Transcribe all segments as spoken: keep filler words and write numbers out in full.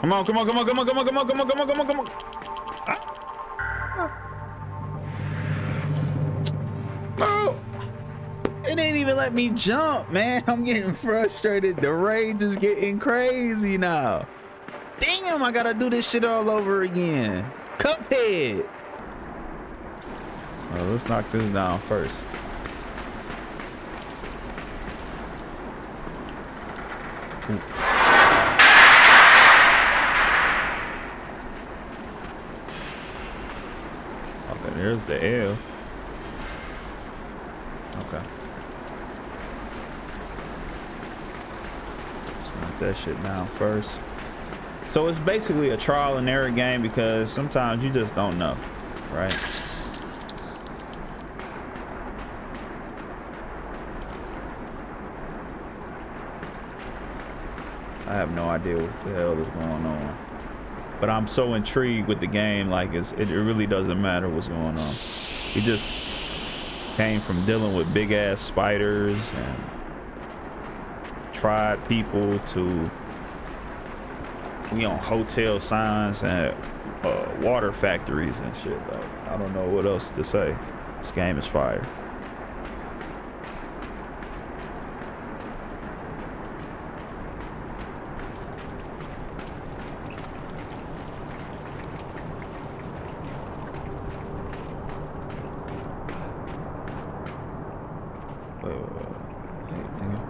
Come on, come on, come on, come on, come on, come on, come on, come on, come on, come on. Oh, it ain't even let me jump, man. I'm getting frustrated. The rage is getting crazy now. Damn, I gotta do this shit all over again. Cuphead. All right, let's knock this down first. Ooh. There's the L. Okay. Let's knock that shit down first. So it's basically a trial and error game because sometimes you just don't know, right? I have no idea what the hell is going on. But I'm so intrigued with the game, like it's, it really doesn't matter what's going on. We just came from dealing with big ass spiders and tried people to, we on hotel signs and uh, water factories and shit. Like, I don't know what else to say. This game is fire.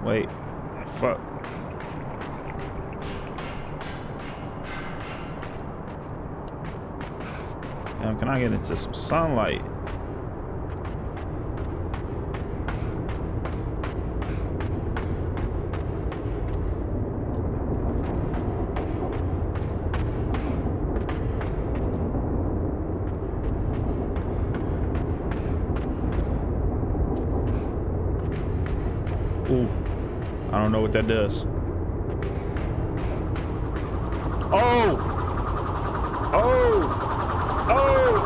Wait, fuck. Damn, can I get into some sunlight? Ooh. I don't know what that does. Oh! Oh! Oh!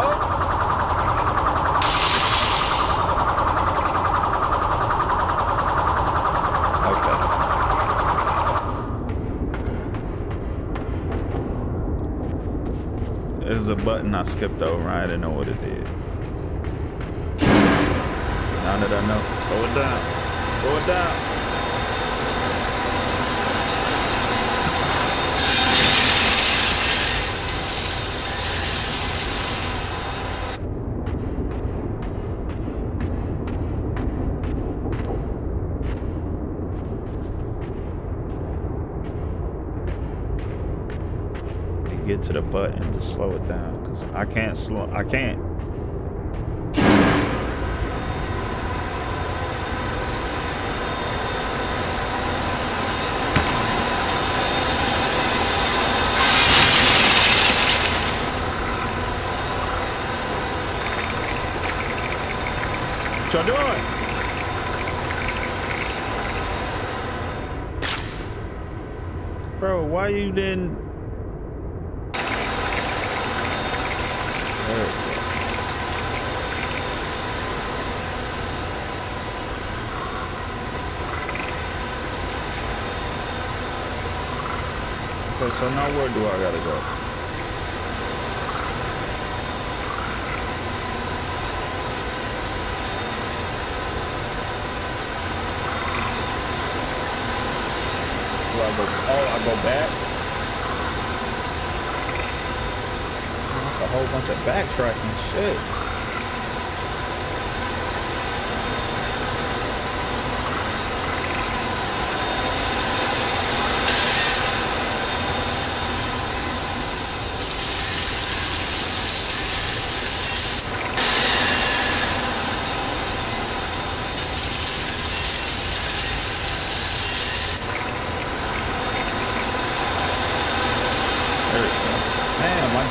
Oh! Okay. There's a button I skipped over. I didn't know what it did. Now that I know, slow it down. Slow it down. Get to the button to slow it down because I can't slow I can't what y'all doing? Bro, why you didn't Okay, so now where do I gotta go? Do I go, oh, I go back? That's a whole bunch of backtracking shit.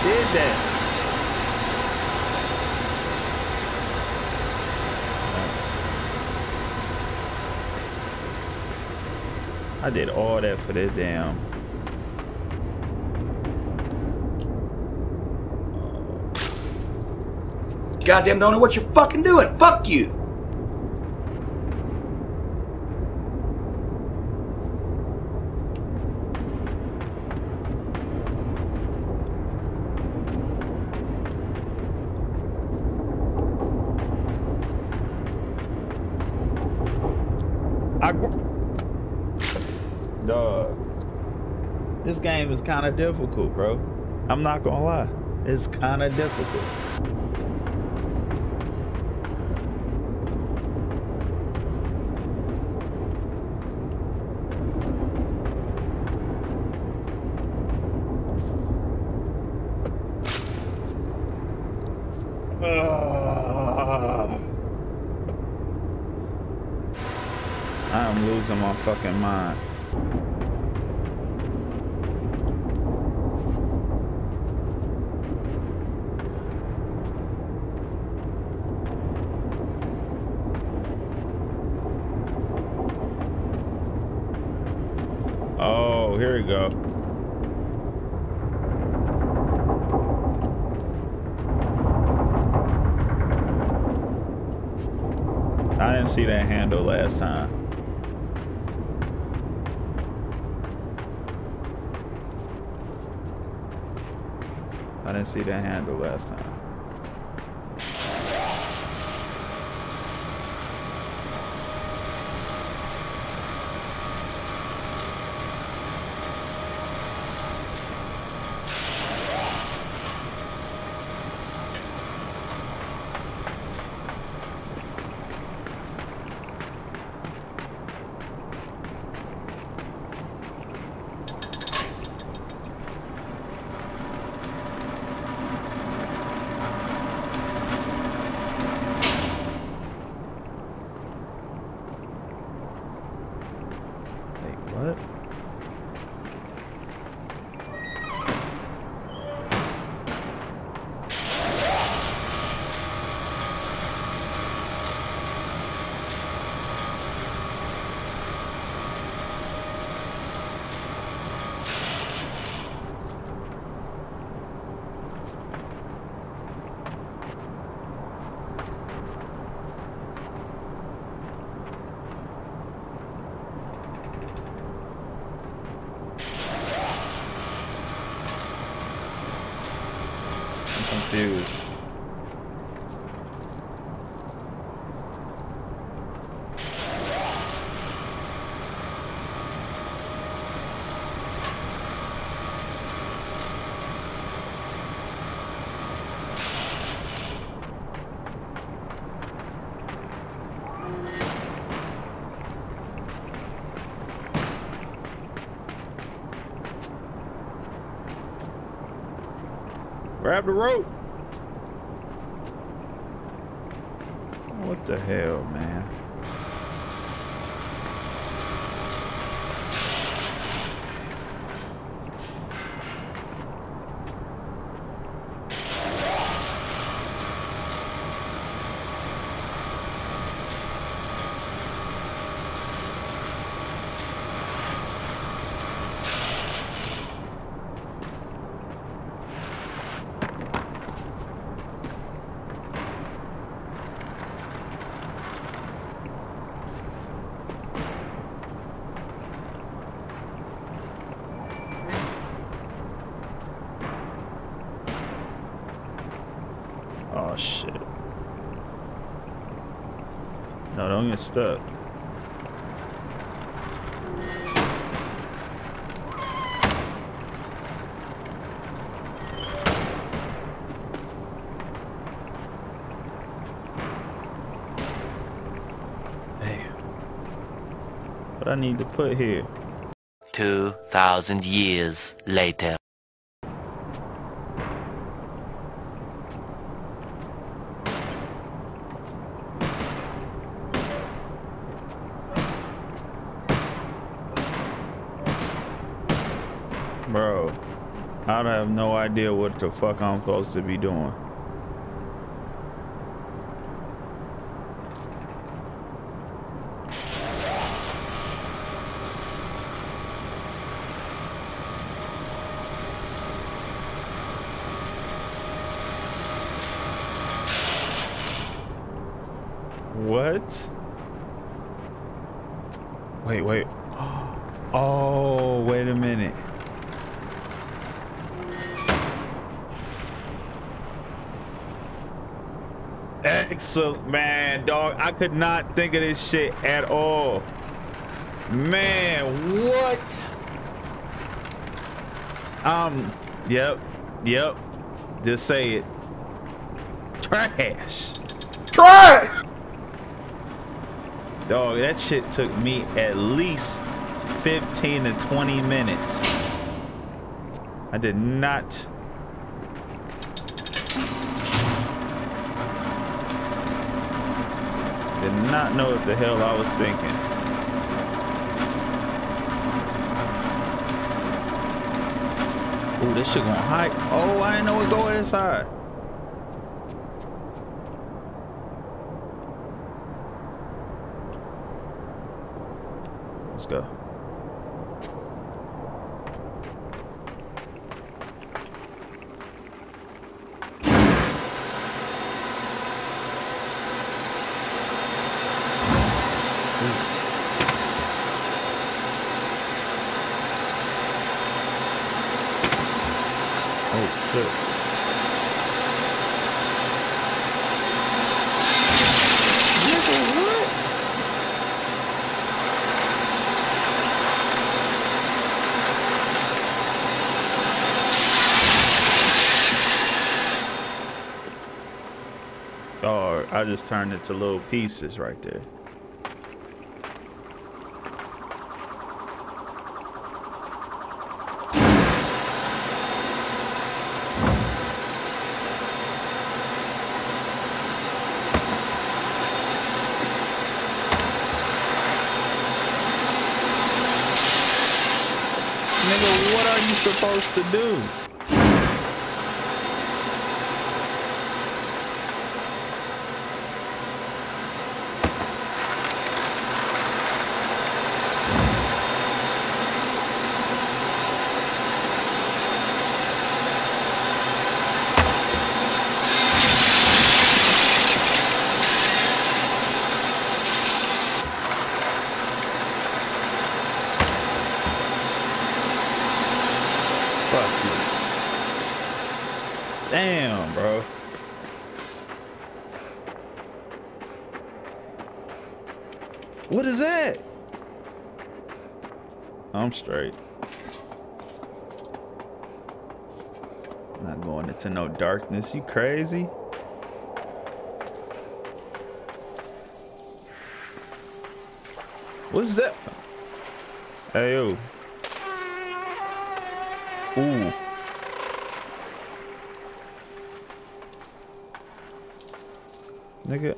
Did that. I did all that for this damn. Goddamn don't know what you're fucking doing. Fuck you. I Dog. This game is kind of difficult, bro. I'm not gonna lie. It's kind of difficult. I'm losing my fucking mind. Oh, here we go. I didn't see that handle last time. I didn't see that handle last time. Dude. Grab the rope. What the hell, man? Oh shit. No, don't get stuck. Damn. What I need to put here? Two thousand years later. Bro, I have no idea what the fuck I'm supposed to be doing. What? Wait, wait. Oh, wait a minute. Excellent, man, dog. I could not think of this shit at all. Man, what? Um, yep, yep. Just say it. Trash. Trash! Dog, that shit took me at least fifteen to twenty minutes. I did not. Did not know what the hell I was thinking. Ooh, this shit gonna hike. Oh, I didn't know it go inside. Let's go. Oh, I just turned it to little pieces right there. Nigga, what are you supposed to do? Damn, bro. What is that? I'm straight. Not going into no darkness. You crazy? What's that? Hey, yo. Ooh. Nigga,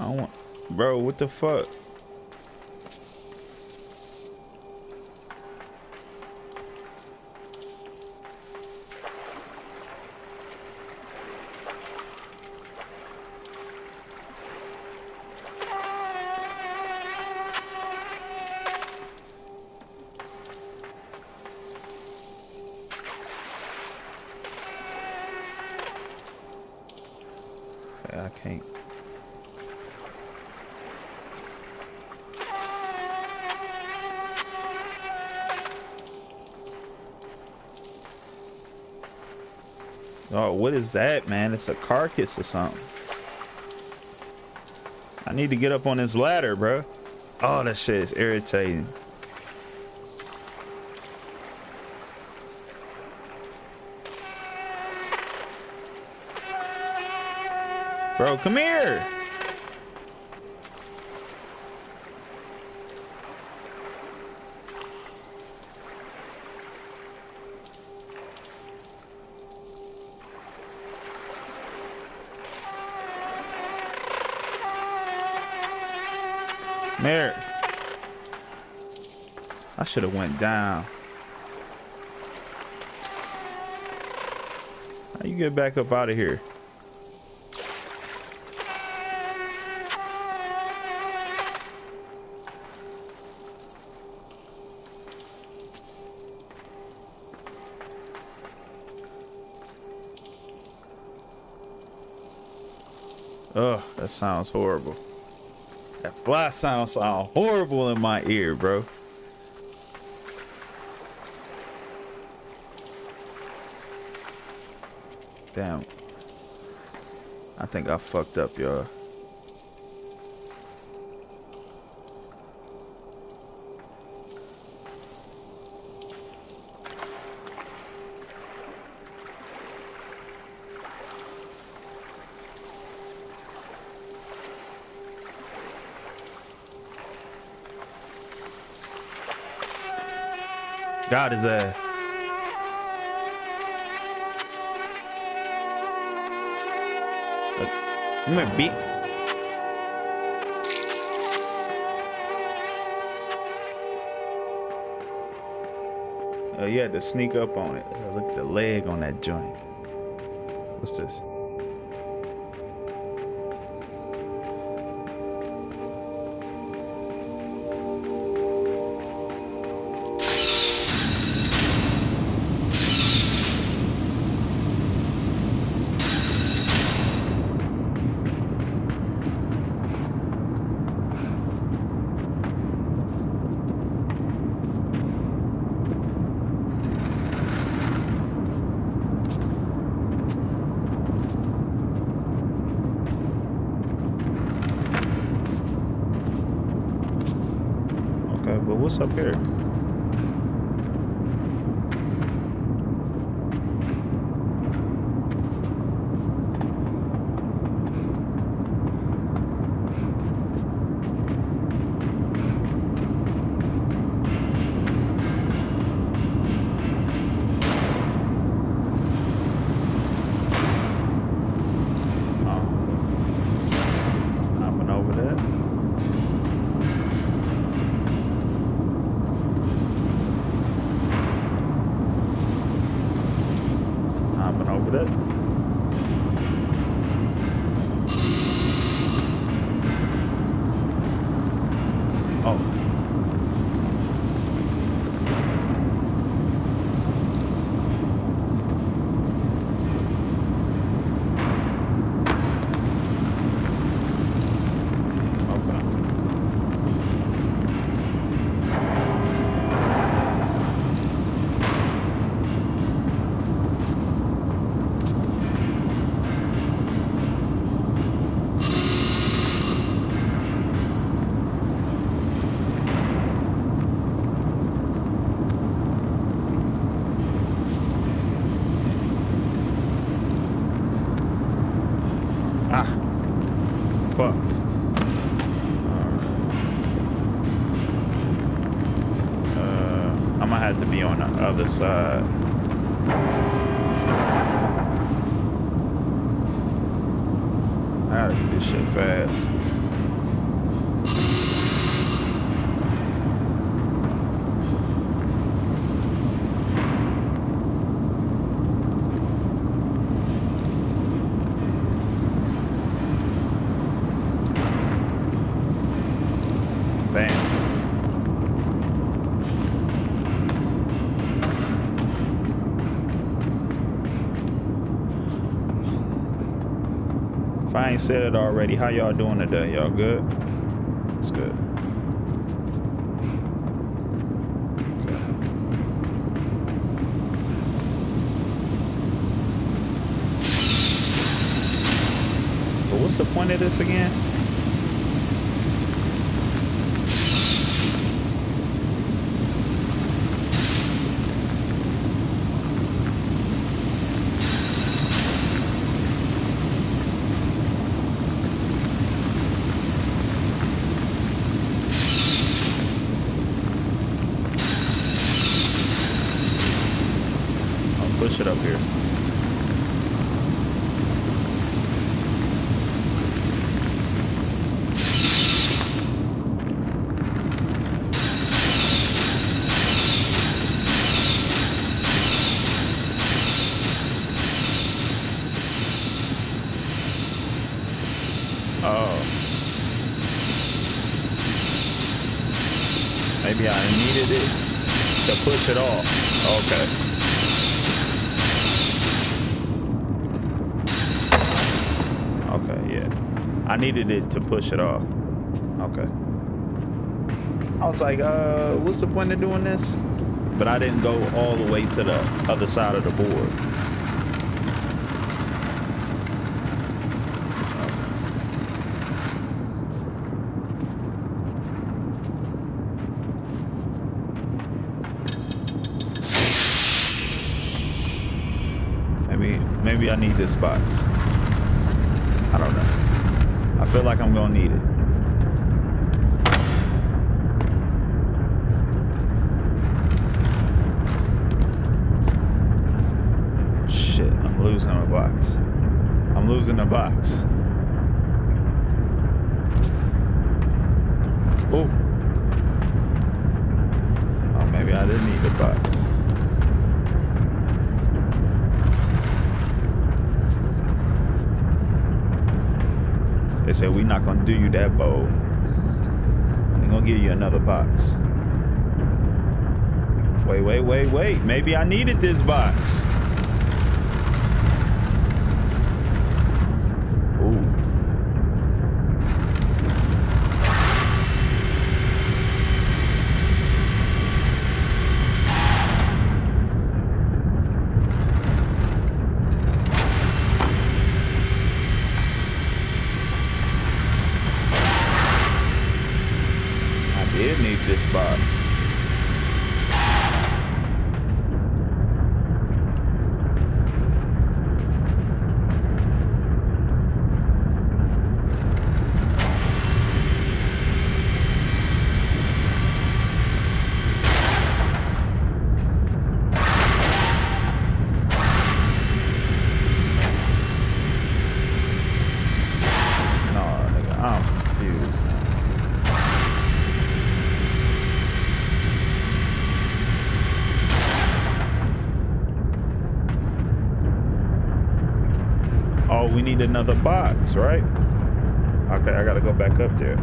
I don't want, bro, what the fuck? I can't. Oh, what is that, man? It's a carcass or something. I need to get up on this ladder, bro. Oh, that shit is irritating. Bro, come here. Mary. I should have went down. How you get back up out of here? Ugh, that sounds horrible. That fly sound sound horrible in my ear, bro. Damn. I think I fucked up, y'all. Got his ass. You might be. Oh, you had to sneak up on it. Oh, look at the leg on that joint. What's this? What's up here? Other side. I gotta do this shit fast. If I ain't said it already, how y'all doing today? Y'all good? It's good. Okay. But what's the point of this again? Push it up here. Oh. Maybe I needed it to push it off. Okay. I needed it to push it off. Okay. I was like, uh, what's the point of doing this? But I didn't go all the way to the other side of the board. Maybe, maybe I need this box. I don't know. I feel like I'm gonna need it. losing a box. Oh. Oh, maybe I didn't need the box. They said, we not gonna do you that bold. We're gonna give you another box. Wait, wait, wait, wait. Maybe I needed this box. Need another box, right? Okay, I gotta go back up there.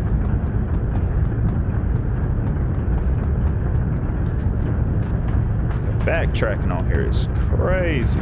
The backtracking on here is crazy.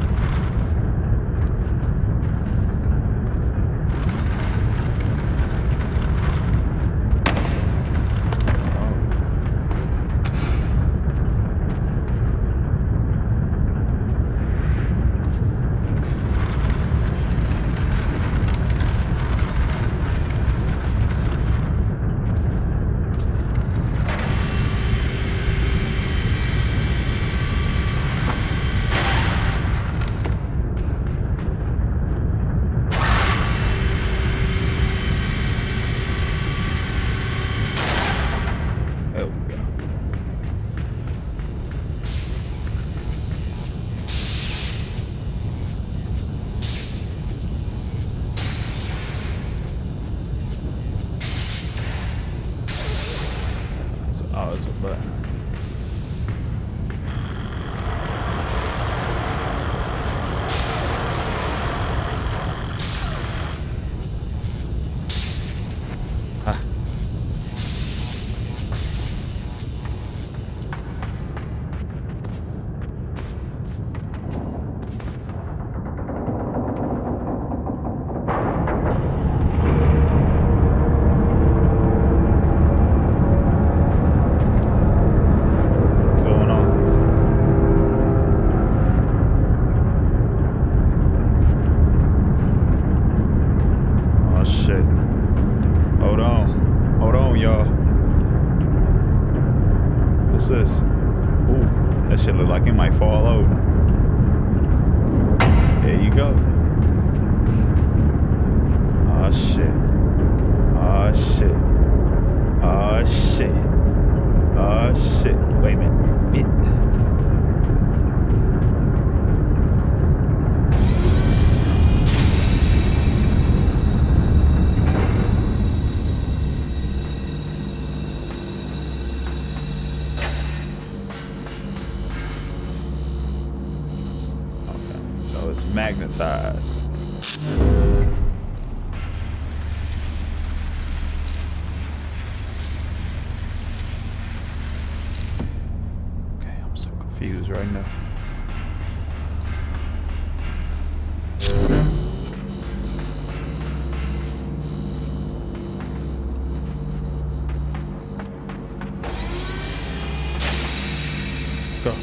Magnetized. Okay, I'm so confused right now. Go.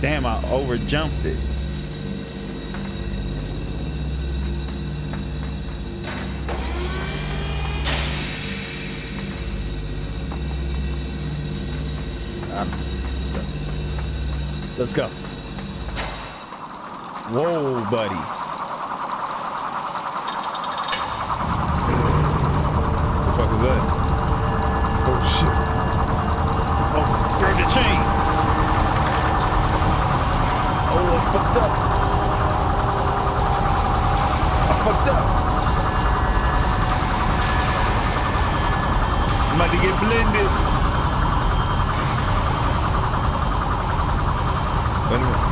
Damn, I overjumped it. Let's go. Whoa, buddy. What the fuck is that? Oh, shit. Oh, grab the chain. Oh, I fucked up. I fucked up. blended. Wait a minute.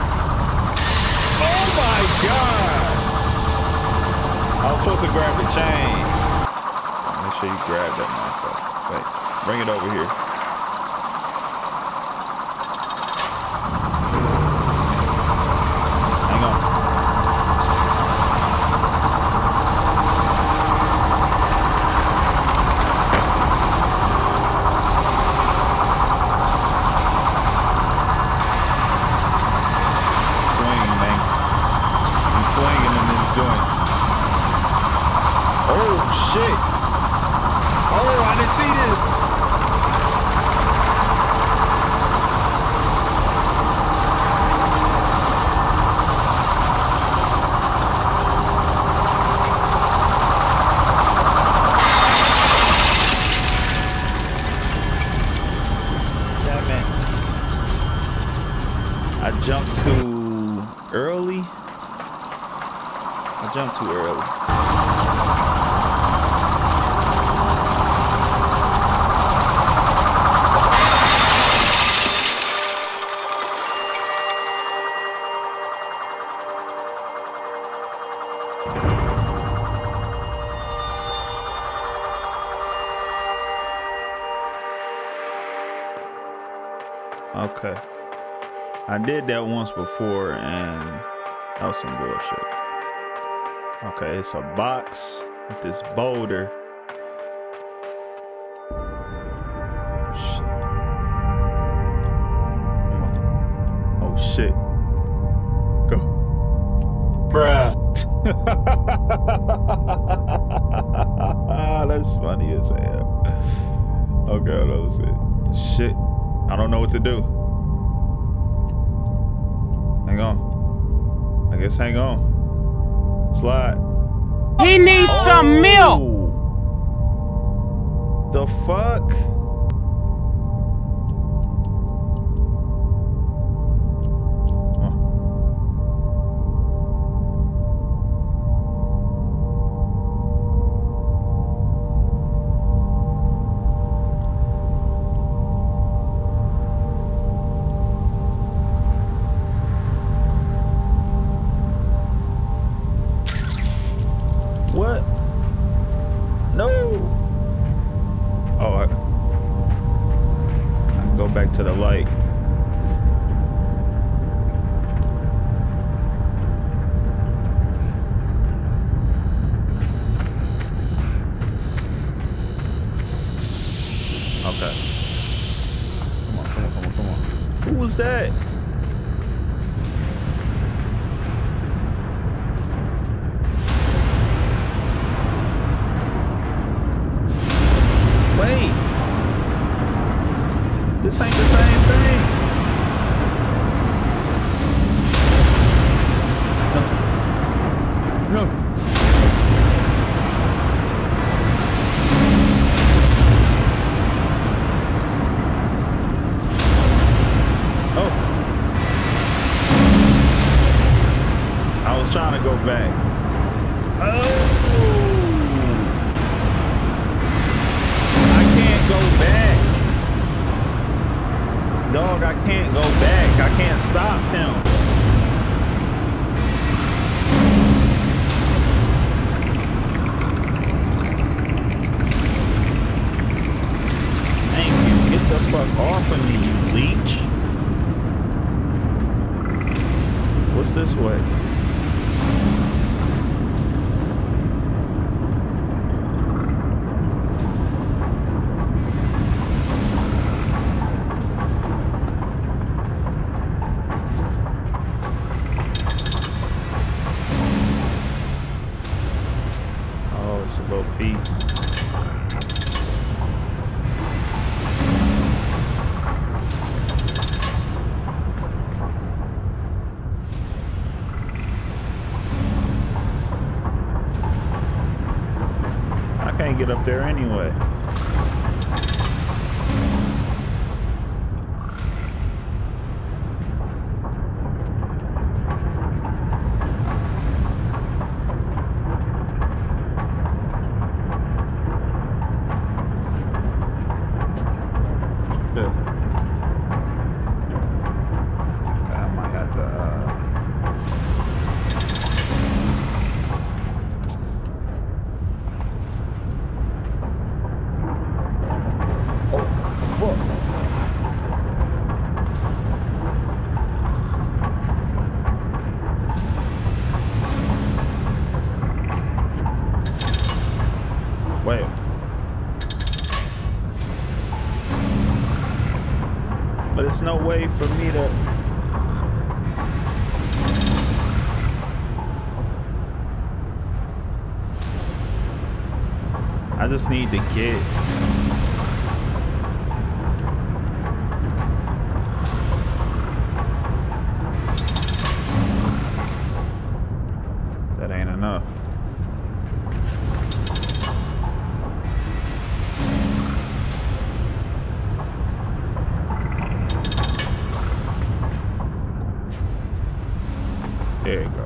Oh my God! I was supposed to grab the chain. Make sure you grab that motherfucker. Wait, bring it over here. Okay, I did that once before and that was some bullshit. Okay, it's a box with this boulder. Oh shit. Come on. Oh shit. Go. Bruh. That's funny as hell. Okay, I know it. Shit. I don't know what to do. Hang on. I guess hang on. Slide. He needs oh. some milk. The fuck? This ain't the same thing. No. No. Oh. I was trying to go back. Oh. I can't go back. Dog, I can't go back. I can't stop him. Thank you. Get the fuck off of me, you leech. What's this way? Get up there anyway. There's no way for me to... I just need the kid. That ain't enough. There you go.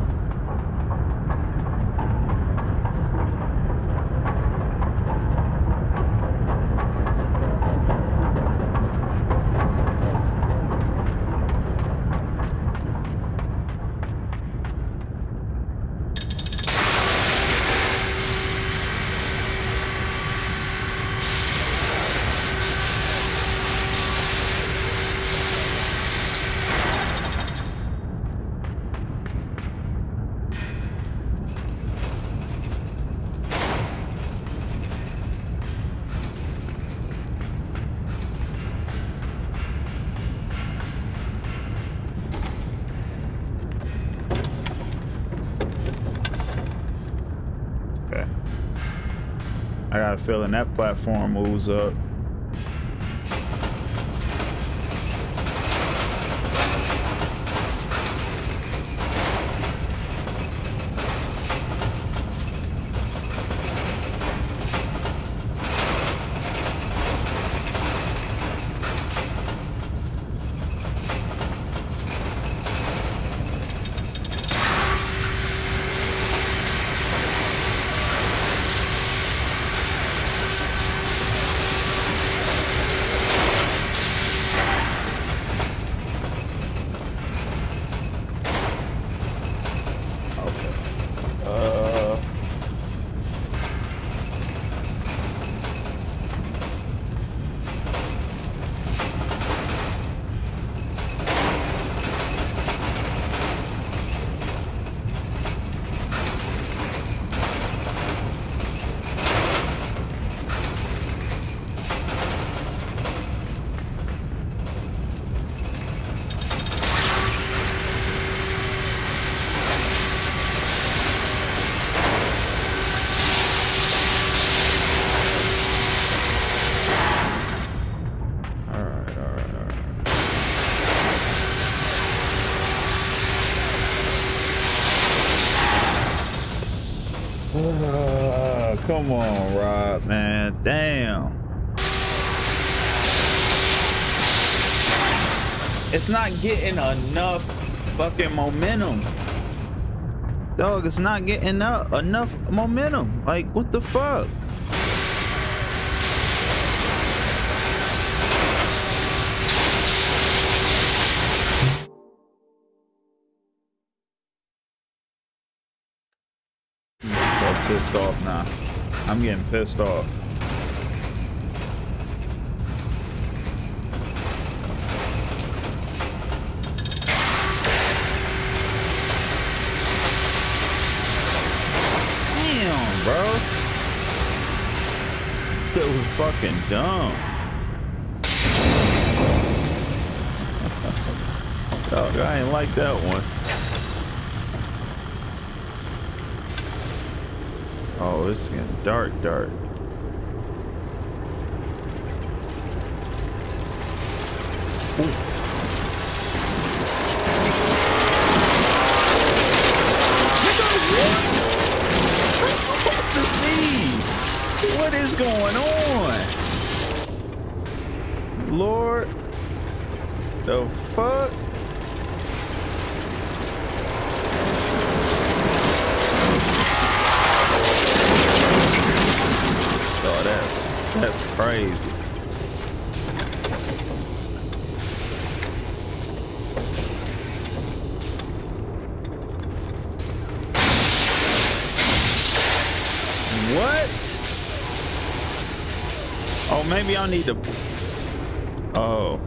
I got a feeling that platform moves up. Come on, Rob, man. Damn. It's not getting enough fucking momentum. Dog, it's not getting up enough momentum. Like, what the fuck? I'm so pissed off now. I'm getting pissed off. Damn, bro. That was fucking dumb. Dog, I ain't like that one. Oh, it's getting dark, dark. Ooh. What is going on? Lord, the fuck? That's, that's crazy. What? Oh, maybe I need to... Oh.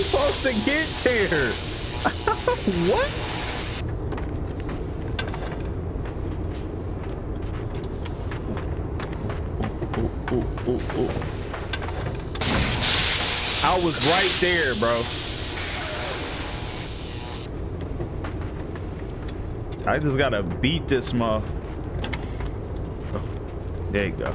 supposed to get there? What? Ooh, ooh, ooh. I was right there, bro. I just gotta beat this muff. Oh, there you go.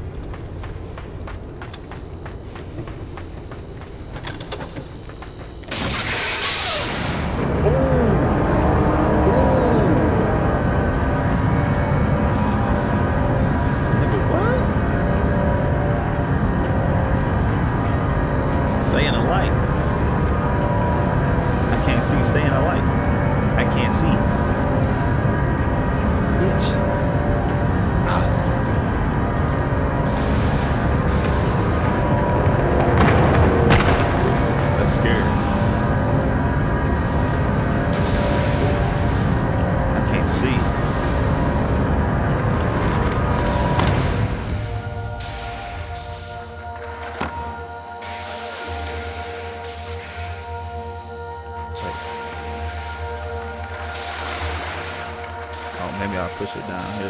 Maybe I'll push it down here.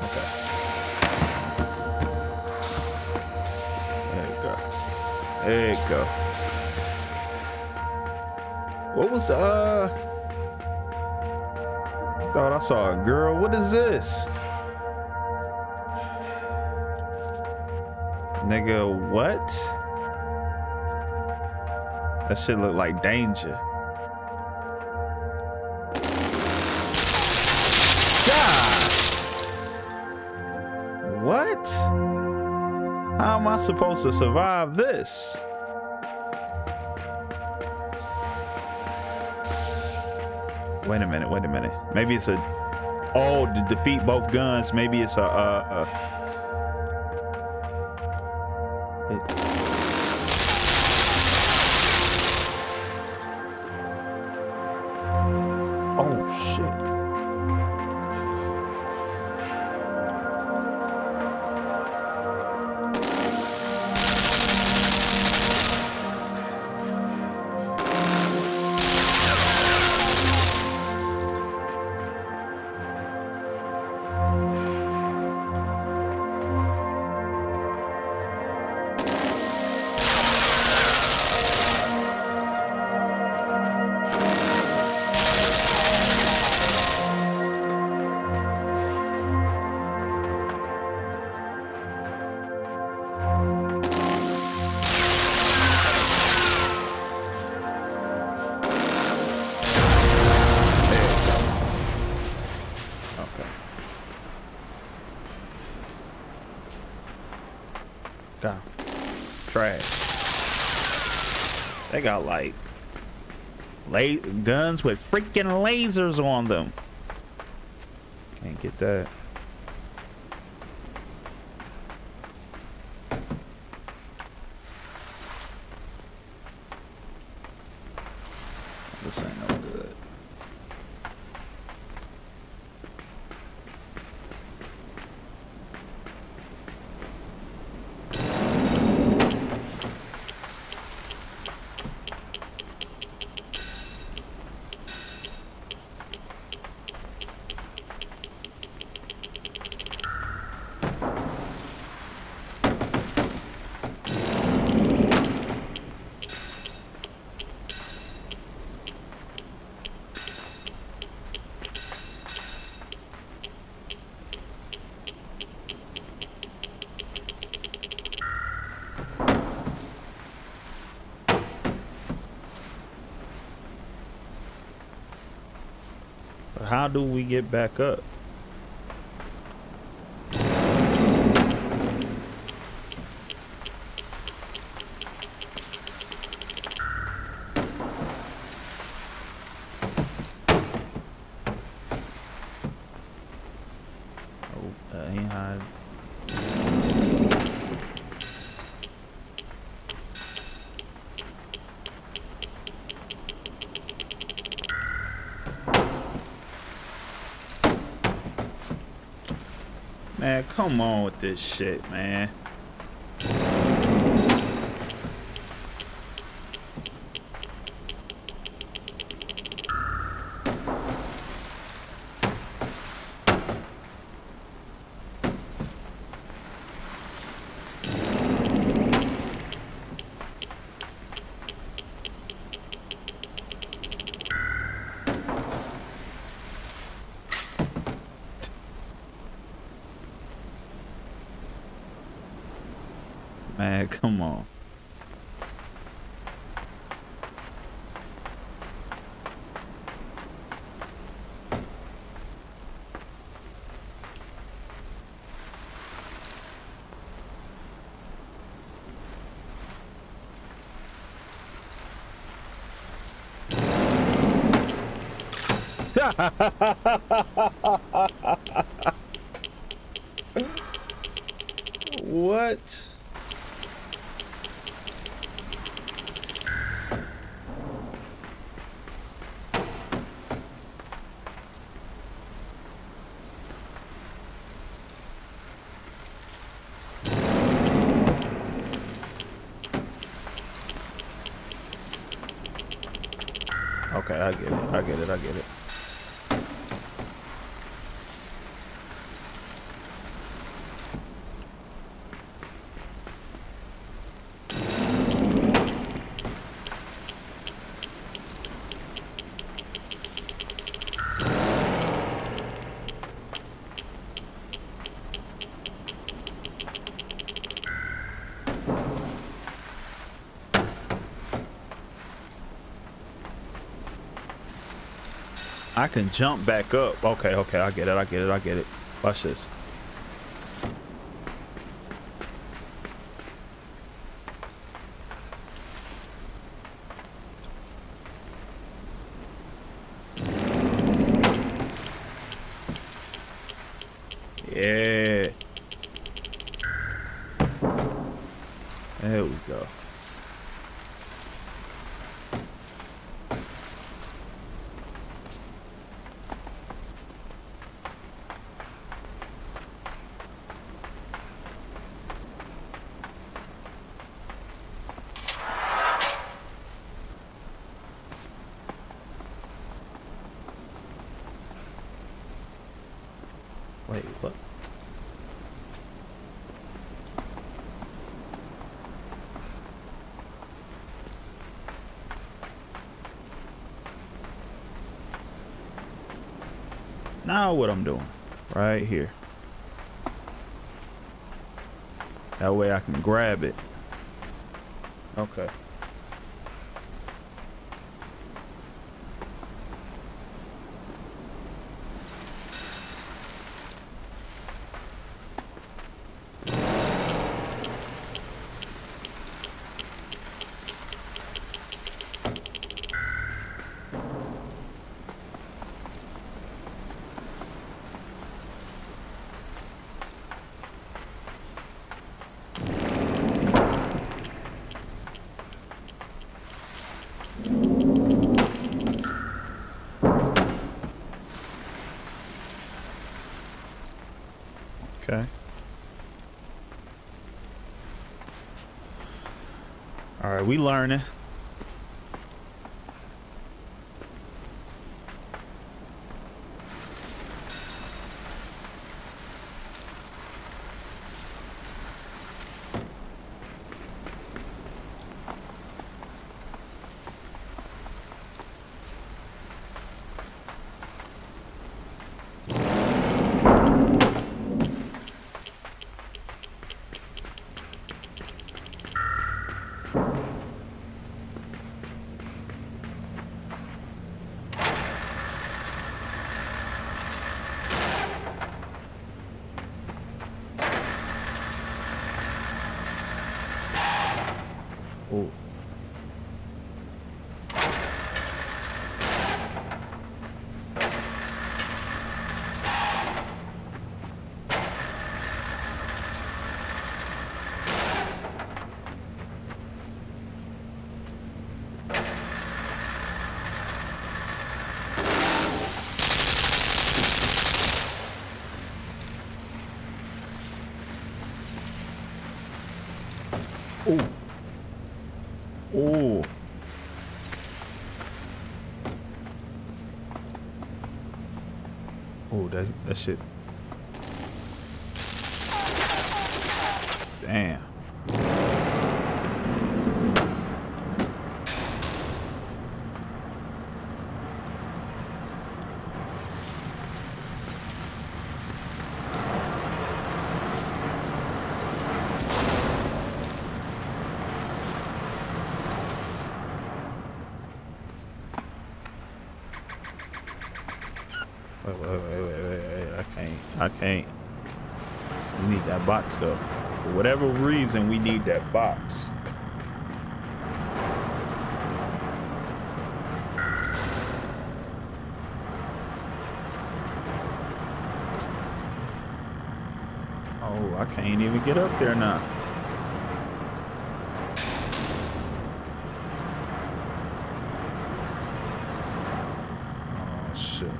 Okay. There you go. There you go. What was the, uh... I thought I saw a girl. What is this? Nigga, what? That shit look like danger. God! What? How am I supposed to survive this? Wait a minute, wait a minute. Maybe it's a... Oh, to defeat both guns, maybe it's a... Uh, uh, trash. They got like la guns with freaking lasers on them. Can't get that. This ain't no good. How do we get back up? Man, come on with this shit, man. Uh, come on. What? Okay, I get it. I get it. I get it. I can jump back up. Okay, okay, I get it, I get it, I get it. Watch this. Yeah. There we go. Wait, what? Now what I'm doing, right here. That way I can grab it. Okay. Okay. All right, we learning. Oh. Oh. Oh. Oh, that that shit. Damn. Wait, wait, wait, wait, wait, wait. I can't. I can't. We need that box though. For whatever reason, we need that box. Oh, I can't even get up there now. Oh, shit.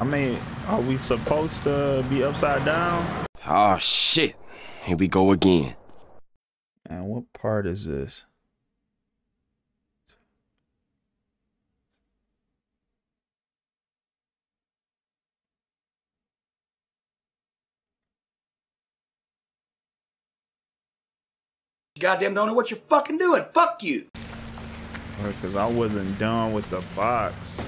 I mean, are we supposed to be upside down? Oh shit. Here we go again. And what part is this? You goddamn don't know what you're fucking doing. Fuck you. Because I wasn't done with the box.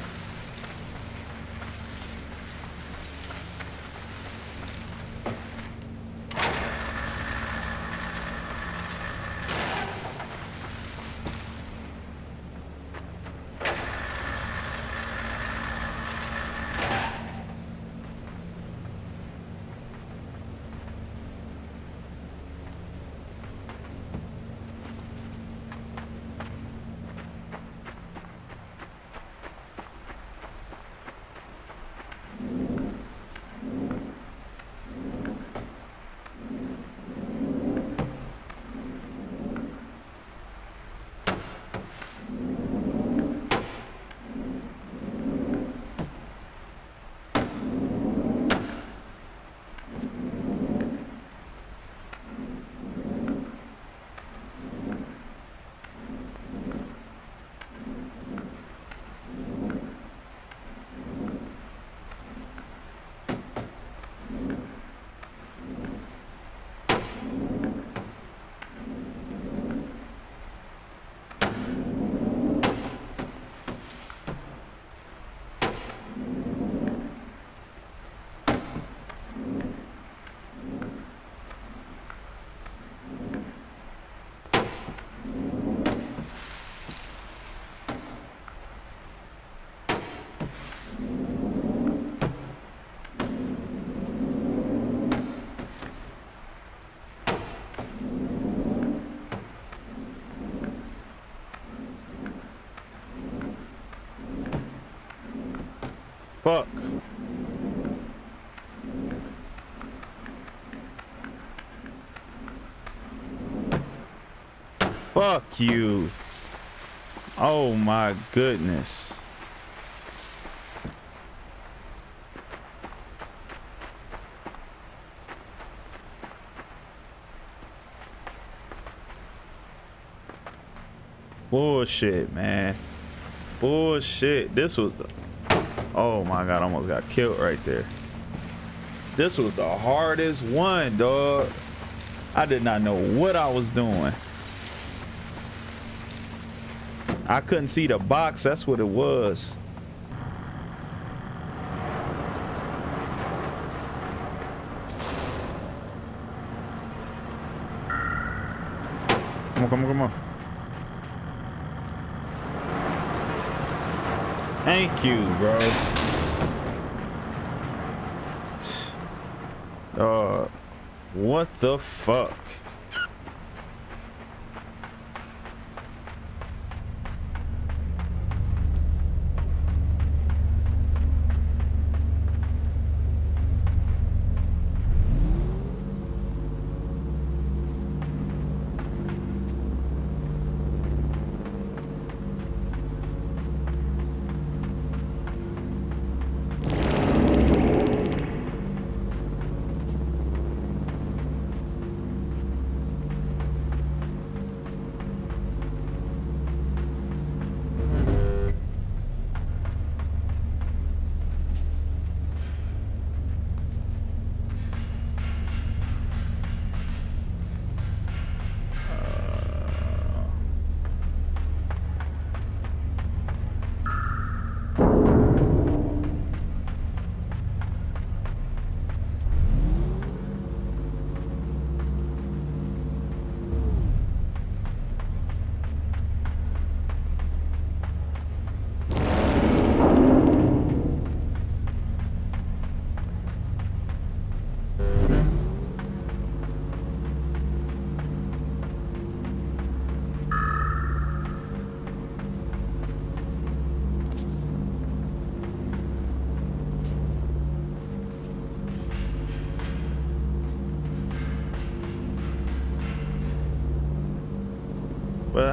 Fuck. Fuck you. Oh my goodness. Bullshit, man. Bullshit. This was the... Oh my God, I almost got killed right there. This was the hardest one, dog. I did not know what I was doing. I couldn't see the box, that's what it was. Come on, come on, come on. Thank you, bro. Uh, what the fuck?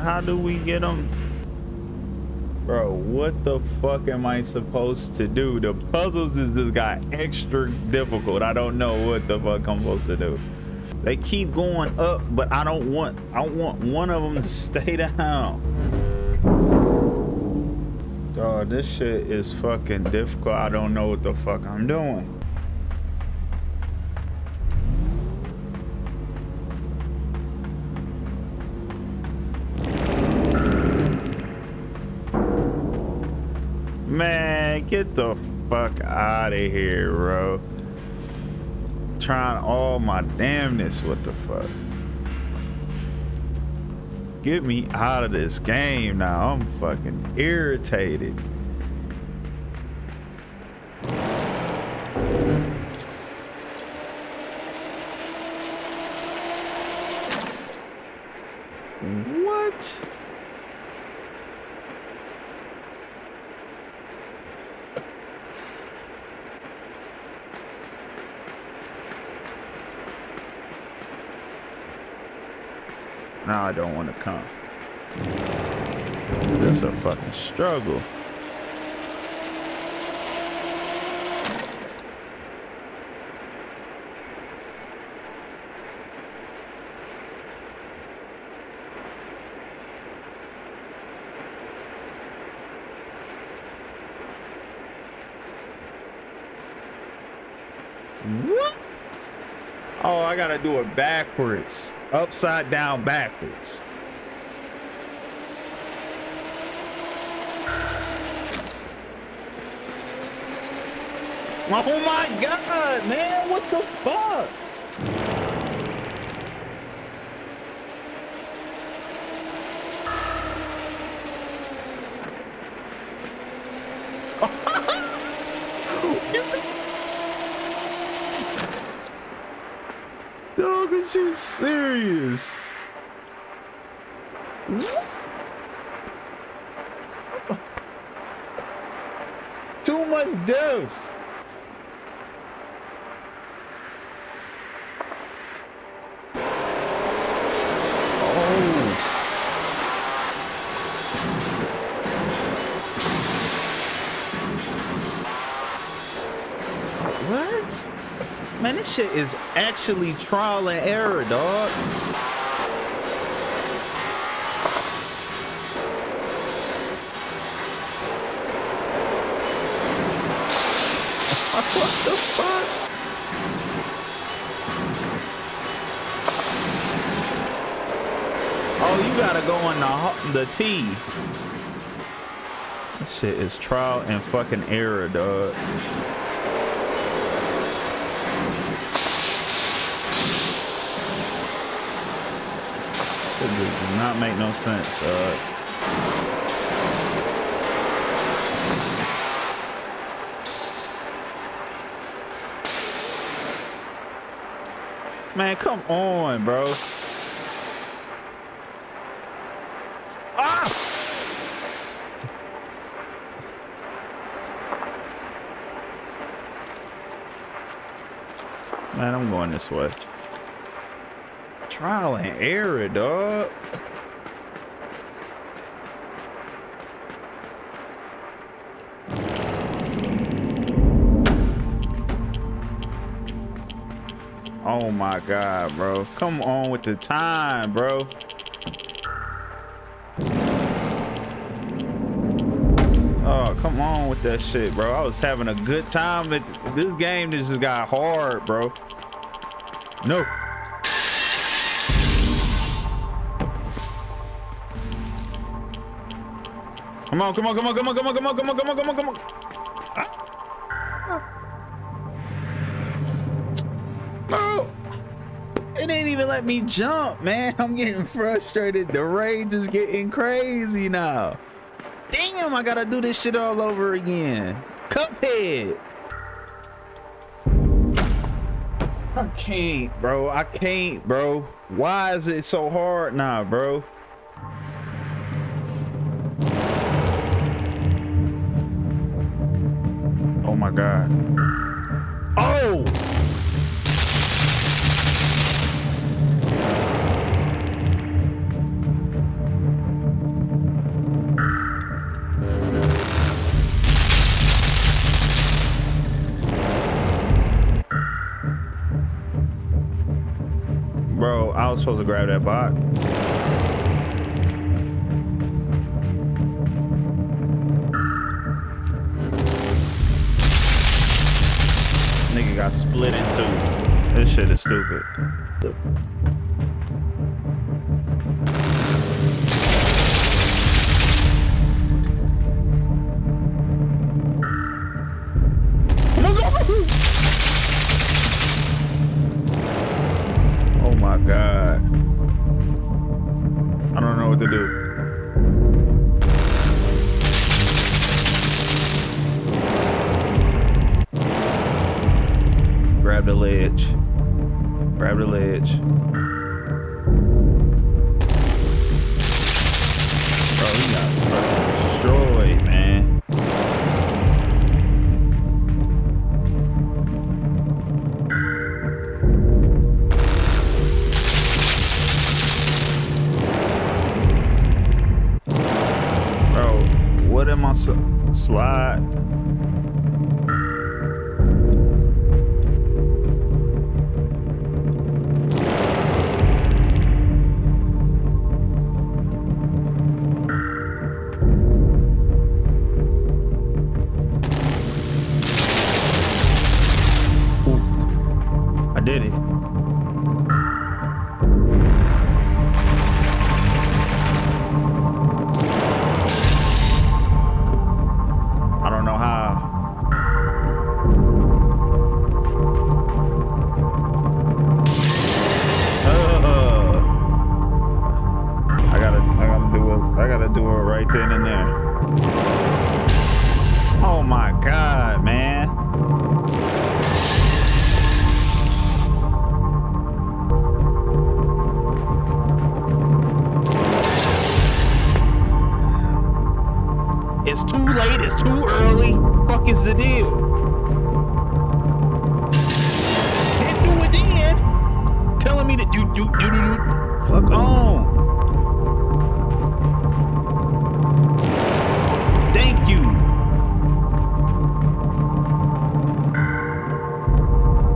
how do we get them? Bro, what the fuck am I supposed to do? The puzzles just got extra difficult. I don't know what the fuck I'm supposed to do. They keep going up, but I don't want, I want one of them to stay down. Dog, this shit is fucking difficult. I don't know what the fuck I'm doing. Man, get the fuck out of here, bro. Trying all my damnness. What the fuck? Get me out of this game now. I'm fucking irritated. What? Now I don't want to come. That's a fucking struggle. What? Oh, I gotta do it backwards. Upside down backwards. Oh my God, man, what the fuck? Dog, is you serious? Too much depth. Oh. What? Man, this shit is actually trial and error, dog. What the fuck? Oh, you gotta go in the the T. This shit is trial and fucking error, dog. It does not make no sense, dog. Man, come on, bro. Ah! Man, I'm going this way. Trial and error, dog. Oh my God, bro. Come on with the time, bro. Oh, come on with that shit, bro. I was having a good time, but this game just got hard, bro. No. Come on, come on, come on, come on, come on, come on, come on, come on, come on, come on. Bro, it ain't even let me jump, man. I'm getting frustrated. The rage is getting crazy now. Damn, I gotta do this shit all over again. Cuphead. I can't, bro. I can't, bro. Why is it so hard now, bro? Oh my God. Oh! was supposed to grab that box. Nigga got split in two. This shit is stupid. Grab the ledge. Bro, he got fucking destroyed, man. Bro, what am I so slide? It's too late, it's too early. Fuck is the deal? Can't do it then. Telling me to do do do do do. Fuck on. Thank you.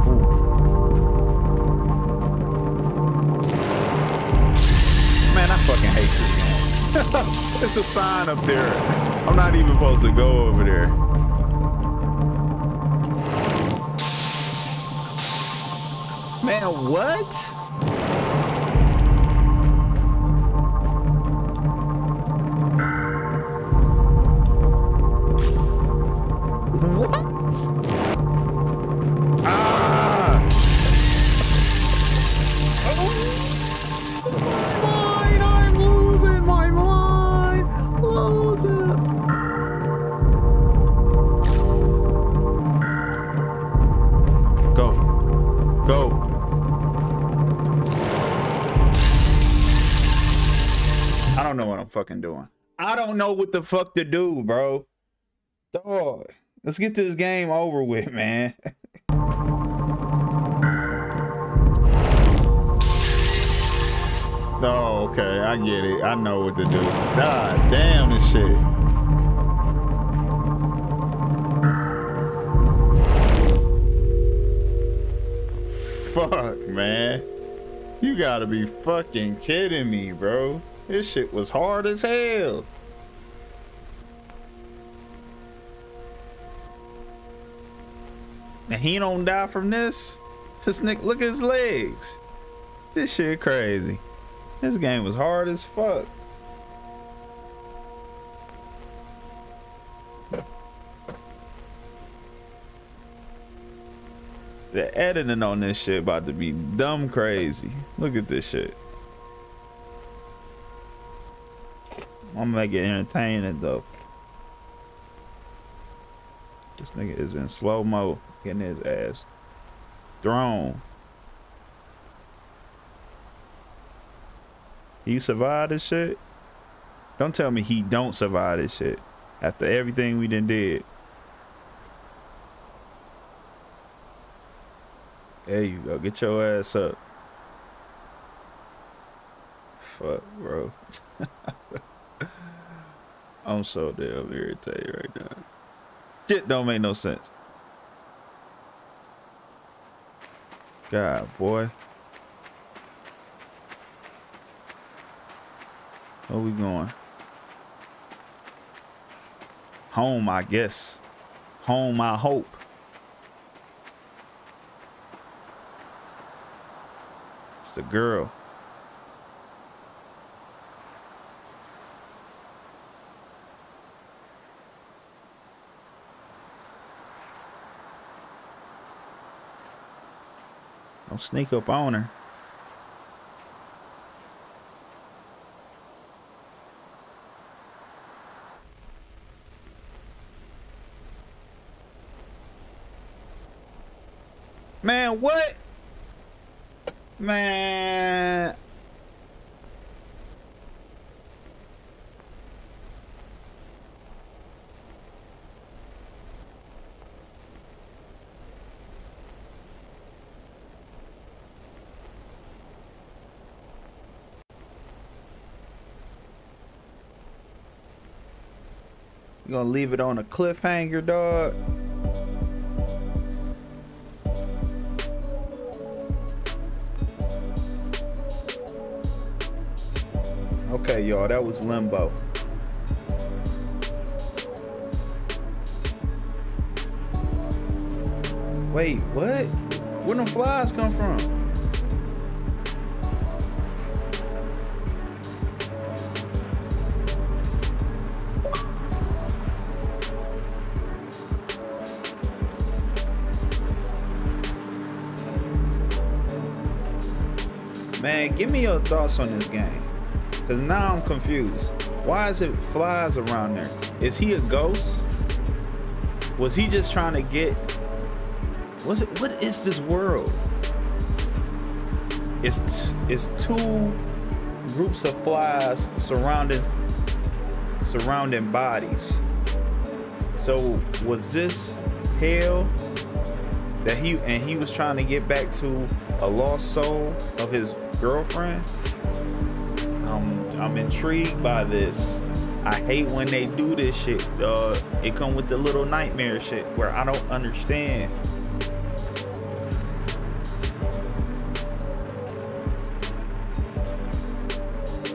Ooh. Man, I fucking hate this, man. It's a sign up there. I'm not even supposed to go over there. Man, what? What? Ah! Oh, mine, I'm losing my mind. Losing. Go. I don't know what I'm fucking doing. I don't know what the fuck to do, bro. Dog, let's get this game over with, man. Oh, okay. I get it. I know what to do. God damn this shit. Fuck, man. You gotta be fucking kidding me, bro. This shit was hard as hell. And he don't die from this? To snick, look at his legs. This shit crazy. This game was hard as fuck. The editing on this shit about to be dumb crazy. Look at this shit. I'm gonna make it entertaining though. This nigga is in slow mo getting his ass thrown. He survived this shit? Don't tell me he don't survive this shit. After everything we done did. There you go. Get your ass up. Fuck, bro. I'm so damn irritated right now. Shit don't make no sense. God, boy. Where we going? Home, I guess. Home, I hope. It's the girl. Don't sneak up on her. Man, what? Man. You gonna leave it on a cliffhanger, dog? Okay, y'all, that was Limbo. Wait, what? Where them flies come from? Man, give me your thoughts on this game. Cause now I'm confused. Why is it flies around there? Is he a ghost? Was he just trying to get? What's it? What is this world? It's it's two groups of flies surrounding surrounding bodies. So was this hell that he and he was trying to get back to a lost soul of his girlfriend? I'm, I'm intrigued by this. I hate when they do this shit, dog. It come with the little nightmare shit where I don't understand.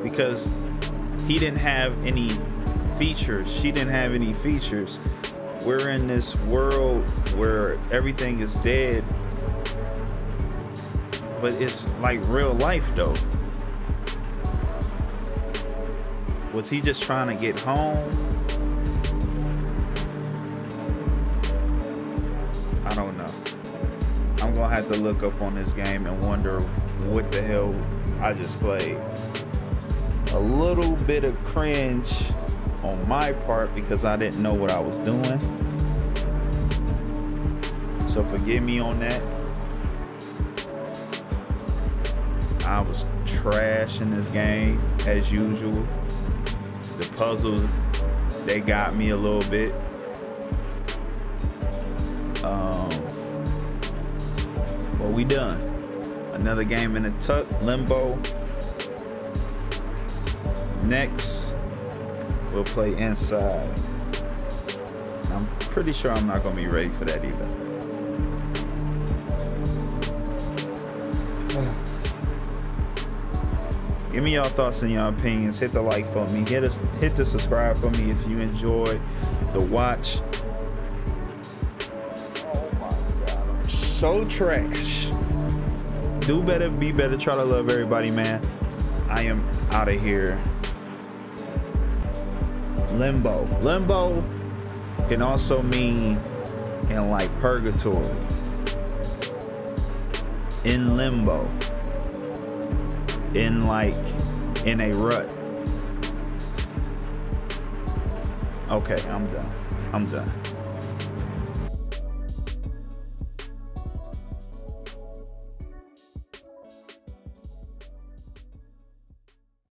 Because he didn't have any features. She didn't have any features. We're in this world where everything is dead. But it's like real life, though. Was he just trying to get home? I don't know. I'm gonna have to look up on this game and wonder what the hell I just played. A little bit of cringe on my part because I didn't know what I was doing. So forgive me on that. I was trash in this game as usual. The puzzles, they got me a little bit. Um, but we done. Another game in the tuck, Limbo. Next, we'll play Inside. I'm pretty sure I'm not gonna be ready for that either. Give me y'all thoughts and your opinions. Hit the like for me. Hit us, hit the subscribe for me if you enjoyed the watch. Oh my God, I'm so trash. Do better, be better. Try to love everybody, man. I am out of here. Limbo. Limbo can also mean in like purgatory. In limbo. In like in a rut. Okay, I'm done. I'm done.